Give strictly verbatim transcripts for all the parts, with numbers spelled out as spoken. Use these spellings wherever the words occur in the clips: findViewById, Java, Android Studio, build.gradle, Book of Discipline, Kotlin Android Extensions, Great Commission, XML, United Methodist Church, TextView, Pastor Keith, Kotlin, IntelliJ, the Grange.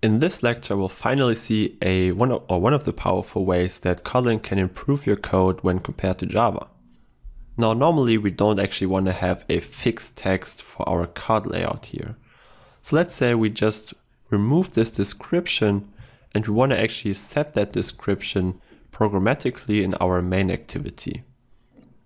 In this lecture, we'll finally see a one of, or one of the powerful ways that Kotlin can improve your code when compared to Java. Now, normally we don't actually want to have a fixed text for our card layout here. So let's say we just remove this description and we want to actually set that description programmatically in our main activity.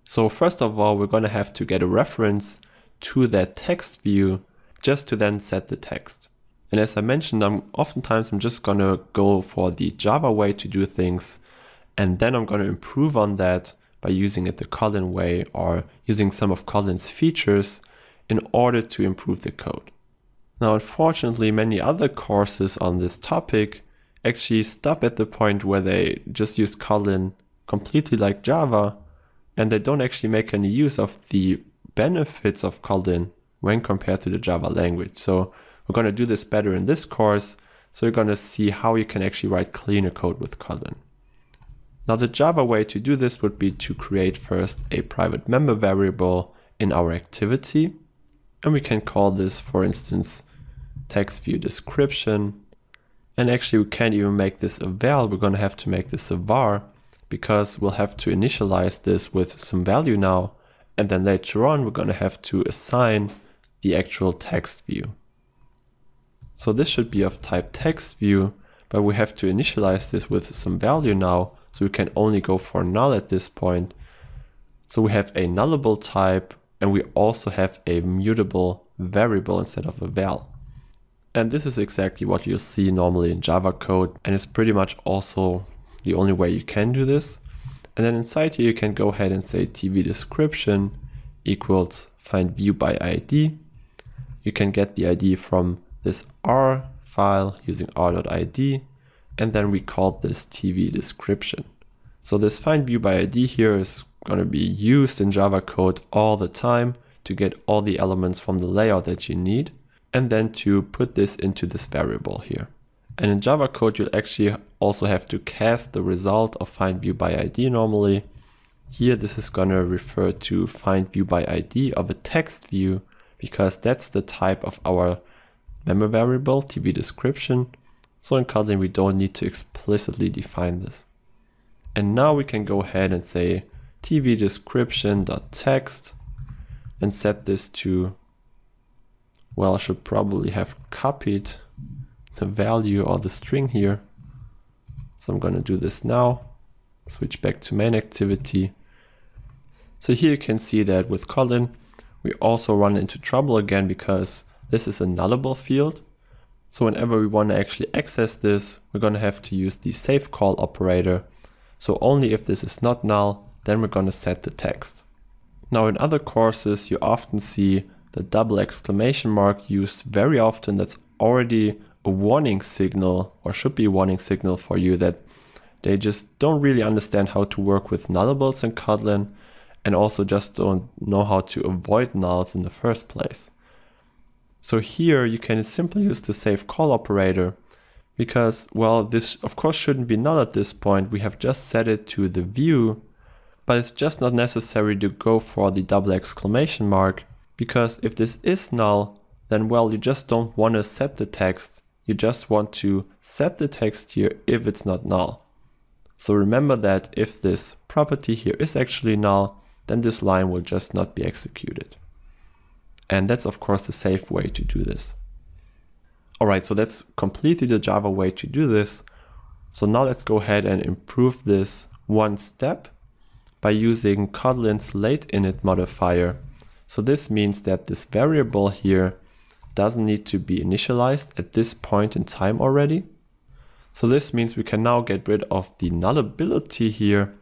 So first of all, we're going to have to get a reference to that text view just to then set the text. And as I mentioned, I'm oftentimes I'm just going to go for the Java way to do things, and then I'm going to improve on that by using it the Kotlin way or using some of Kotlin's features in order to improve the code. Now, unfortunately, many other courses on this topic actually stop at the point where they just use Kotlin completely like Java, and they don't actually make any use of the benefits of Kotlin when compared to the Java language. So we're going to do this better in this course. So you're going to see how you can actually write cleaner code with Kotlin. Now, the Java way to do this would be to create first a private member variable in our activity. And we can call this, for instance, TextView description. And actually, we can't even make this a val. We're going to have to make this a var, because we'll have to initialize this with some value now. And then later on, we're going to have to assign the actual text view. So this should be of type text view, but we have to initialize this with some value now. So we can only go for null at this point. So we have a nullable type, and we also have a mutable variable instead of a val. And this is exactly what you'll see normally in Java code. And it's pretty much also the only way you can do this. And then inside here, you can go ahead and say T V description equals findViewById. You can get the I D from this R file using R dot I D, and then we call this T V description. So this findViewById here is going to be used in Java code all the time to get all the elements from the layout that you need, and then to put this into this variable here. And in Java code, you'll actually also have to cast the result of findViewById normally. Here, this is going to refer to findViewById of a text view, because that's the type of our member variable, T V description. So in Kotlin, we don't need to explicitly define this. And now we can go ahead and say T V description.text and set this to, well, I should probably have copied the value or the string here. So I'm going to do this now, switch back to main activity. So here you can see that with Kotlin, we also run into trouble again, because this is a nullable field. So whenever we want to actually access this, we're going to have to use the save call operator. So only if this is not null, then we're going to set the text. Now, in other courses, you often see the double exclamation mark used very often. That's already a warning signal, or should be a warning signal for you, that they just don't really understand how to work with nullables in Kotlin, and also just don't know how to avoid nulls in the first place. So here you can simply use the save call operator, because, well, this of course shouldn't be null at this point. We have just set it to the view, but it's just not necessary to go for the double exclamation mark, because if this is null, then, well, you just don't want to set the text. You just want to set the text here if it's not null. So remember that if this property here is actually null, then this line will just not be executed. And that's, of course, the safe way to do this. All right, so that's completely the Java way to do this. So now let's go ahead and improve this one step by using Kotlin's late init modifier. So this means that this variable here doesn't need to be initialized at this point in time already. So this means we can now get rid of the nullability here.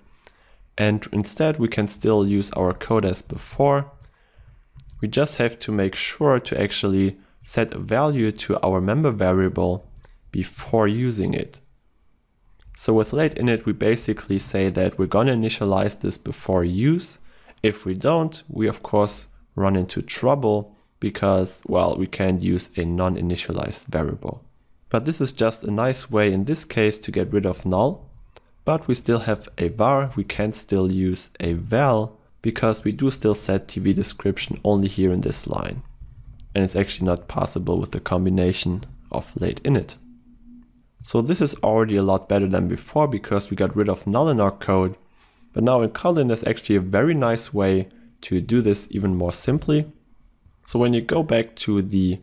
And instead, we can still use our code as before. We just have to make sure to actually set a value to our member variable before using it. So with late init, we basically say that we're going to initialize this before use. If we don't, we of course run into trouble, because, well, we can't use a non-initialized variable. But this is just a nice way in this case to get rid of null. But we still have a var, we can still use a val, because we do still set T V description only here in this line. And it's actually not possible with the combination of late init. So this is already a lot better than before because we got rid of null in our code. But now in Kotlin there's actually a very nice way to do this even more simply. So when you go back to the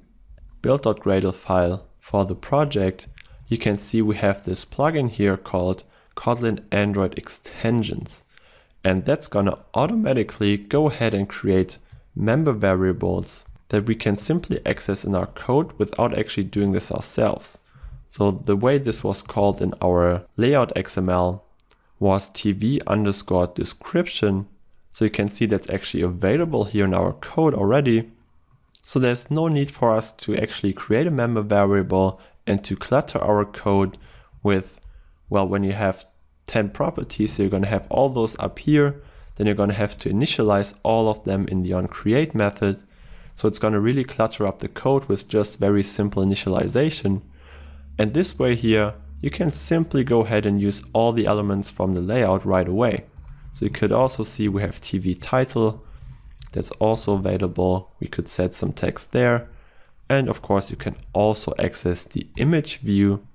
build.gradle file for the project, you can see we have this plugin here called Kotlin Android Extensions. And that's gonna automatically go ahead and create member variables that we can simply access in our code without actually doing this ourselves. So the way this was called in our layout X M L was tv underscore description. So you can see that's actually available here in our code already. So there's no need for us to actually create a member variable and to clutter our code with, well, when you have ten properties, so you're going to have all those up here, then you're going to have to initialize all of them in the onCreate method. So it's going to really clutter up the code with just very simple initialization. And this way here, you can simply go ahead and use all the elements from the layout right away. So you could also see we have T V title that's also available. We could set some text there. And of course, you can also access the image view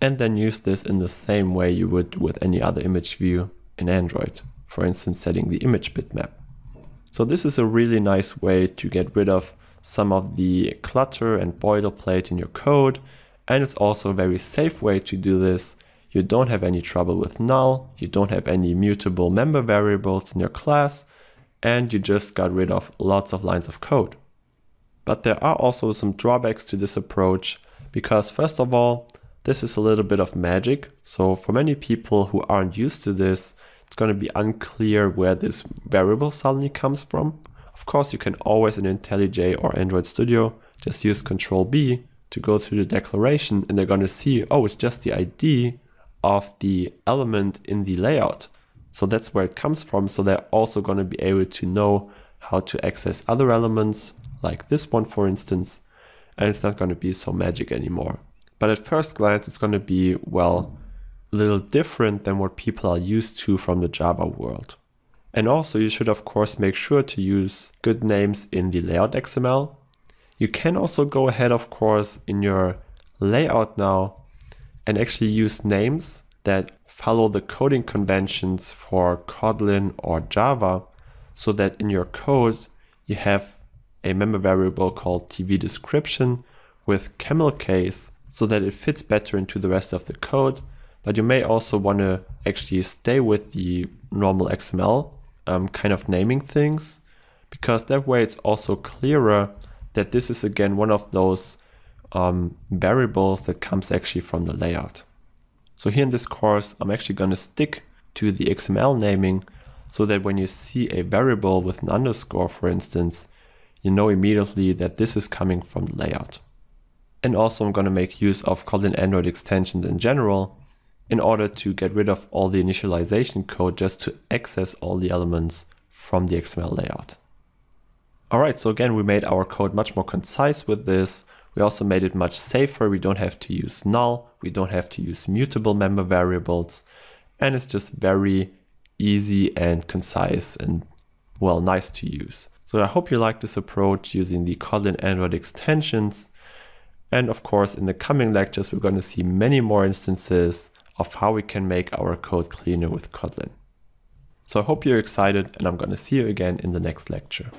and then use this in the same way you would with any other image view in Android, for instance, setting the image bitmap. So this is a really nice way to get rid of some of the clutter and boilerplate in your code. And it's also a very safe way to do this. You don't have any trouble with null, you don't have any mutable member variables in your class, and you just got rid of lots of lines of code. But there are also some drawbacks to this approach, because first of all, this is a little bit of magic. So for many people who aren't used to this, it's going to be unclear where this variable suddenly comes from. Of course, you can always in IntelliJ or Android Studio just use control B to go through the declaration, and they're going to see, oh, it's just the I D of the element in the layout. So that's where it comes from. So they're also going to be able to know how to access other elements, like this one, for instance, and it's not going to be so magic anymore. But at first glance, it's going to be, well, a little different than what people are used to from the Java world. And also, you should, of course, make sure to use good names in the layout X M L. You can also go ahead, of course, in your layout now and actually use names that follow the coding conventions for Kotlin or Java, so that in your code you have a member variable called T V description with camel case, so that it fits better into the rest of the code. But you may also want to actually stay with the normal X M L um, kind of naming things, because that way it's also clearer that this is again one of those um, variables that comes actually from the layout. So here in this course, I'm actually going to stick to the X M L naming, so that when you see a variable with an underscore, for instance, you know immediately that this is coming from the layout. And also I'm going to make use of Kotlin Android extensions in general in order to get rid of all the initialization code just to access all the elements from the X M L layout. All right, so again, we made our code much more concise with this. We also made it much safer. We don't have to use null. We don't have to use mutable member variables. And it's just very easy and concise and, well, nice to use. So I hope you like this approach using the Kotlin Android extensions. And of course, in the coming lectures, we're going to see many more instances of how we can make our code cleaner with Kotlin. So I hope you're excited, and I'm going to see you again in the next lecture.